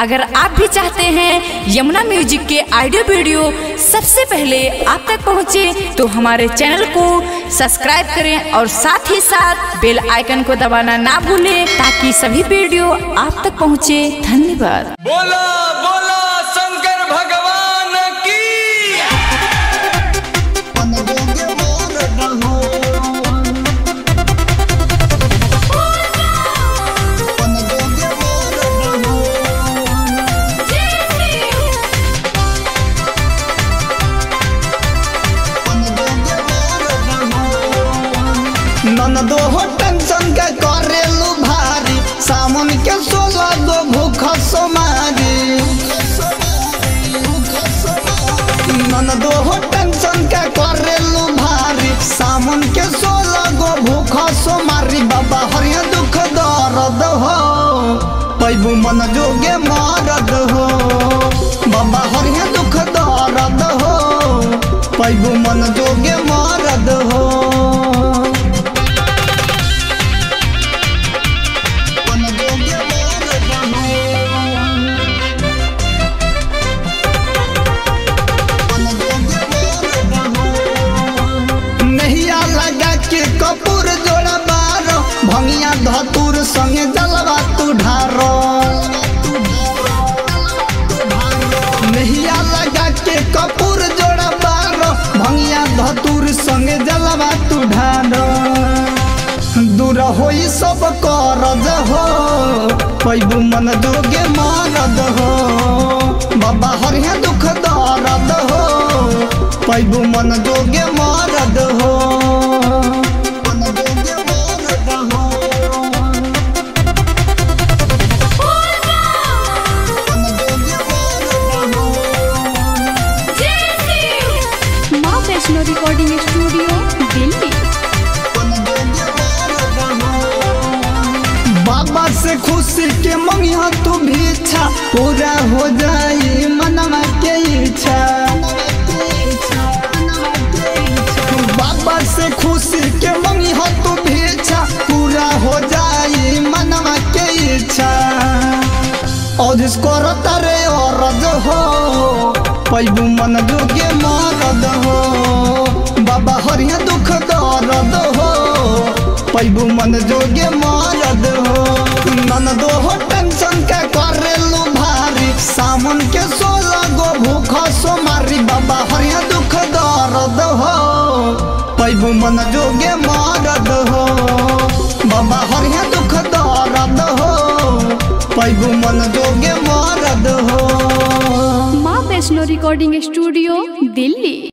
अगर आप भी चाहते हैं यमुना म्यूजिक के ऑडियो वीडियो सबसे पहले आप तक पहुंचे, तो हमारे चैनल को सब्सक्राइब करें और साथ ही साथ बेल आइकन को दबाना ना भूलें ताकि सभी वीडियो आप तक पहुंचे। धन्यवाद। बोला बोला शंकर भगवान ननदो हो टेंशन के करेलू भारी, सामन के सोला दो भूख सोमारी। ननदो हो टेंशन के करेलू भारी, सामन के सोला दो भूख सोमारी। बाबा हरिया दुख दर्द हो, पैबू मन जोगे मरद हो। बाबा हरिया दुख दर्द हो, पैबू मन जोगे मरद हो। धतूर संगे जलवा तू ढारो, नहिया लगा के कपूर जोड़ा बारो। भंगिया धतूर संगे जलवा तू ढारो, दूर होई सब करज हो। पैबू मन जोगे मरद हो, बाबा हरिया दुख दर्द हो। पैबू मन जोगे मरद हो। Vaishno recording studio Delhi. बाबा से खुशी के मंगिया तू भीछा, पूरा हो जाई मनवा के इच्छा। बाबा से खुशी के मंगिया तू भीछा, पूरा हो जाई मनवा के इच्छा। और इसको रतरे और रज हो, पैबू मन जोगे मरद हो। बाबा हरिया दुख दर्द हो, पैबू मन जोगे मरद हो। ननदो हो टेंशन के करेलू भारी, सामन के सोला गो भूख सोमारी। बाबा हरिया दुख दर्द हो, पैबू मन जोगे मरद हो। बाबा हरिया दुख दर्द हो, पैबू मन जोगे मरद हो। Vaishno recording studio Delhi.